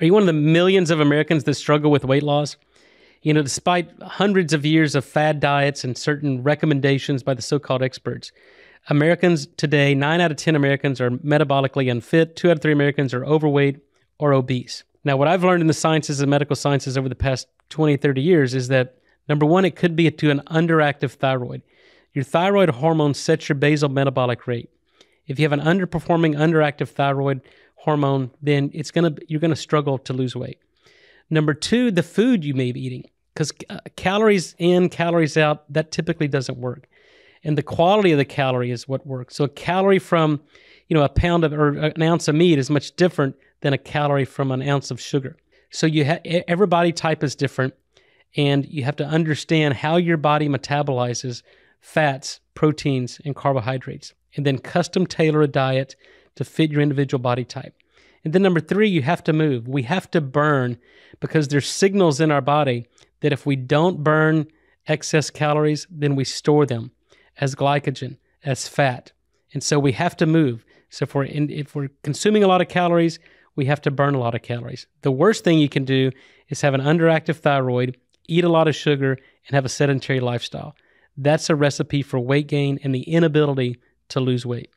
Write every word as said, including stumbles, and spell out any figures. Are you one of the millions of Americans that struggle with weight loss? You know, despite hundreds of years of fad diets and certain recommendations by the so-called experts, Americans today, nine out of ten Americans are metabolically unfit, two out of three Americans are overweight or obese. Now, what I've learned in the sciences and medical sciences over the past twenty, thirty years is that, number one, it could be to an underactive thyroid. Your thyroid hormone sets your basal metabolic rate. If you have an underperforming, underactive thyroid hormone, then it's gonna you're gonna struggle to lose weight. Number two, the food you may be eating, because uh, calories in, calories out, that typically doesn't work, and the quality of the calorie is what works. So a calorie from, you know, a pound of or an ounce of meat is much different than a calorie from an ounce of sugar. So you ha every body type is different, and you have to understand how your body metabolizes fats, proteins, and carbohydrates, and then custom tailor a diet to fit your individual body type. And then number three, you have to move. We have to burn, because there's signals in our body that if we don't burn excess calories, then we store them as glycogen, as fat. And so we have to move. So if we're, in, if we're consuming a lot of calories, we have to burn a lot of calories. The worst thing you can do is have an underactive thyroid, eat a lot of sugar, and have a sedentary lifestyle. That's a recipe for weight gain and the inability to lose weight.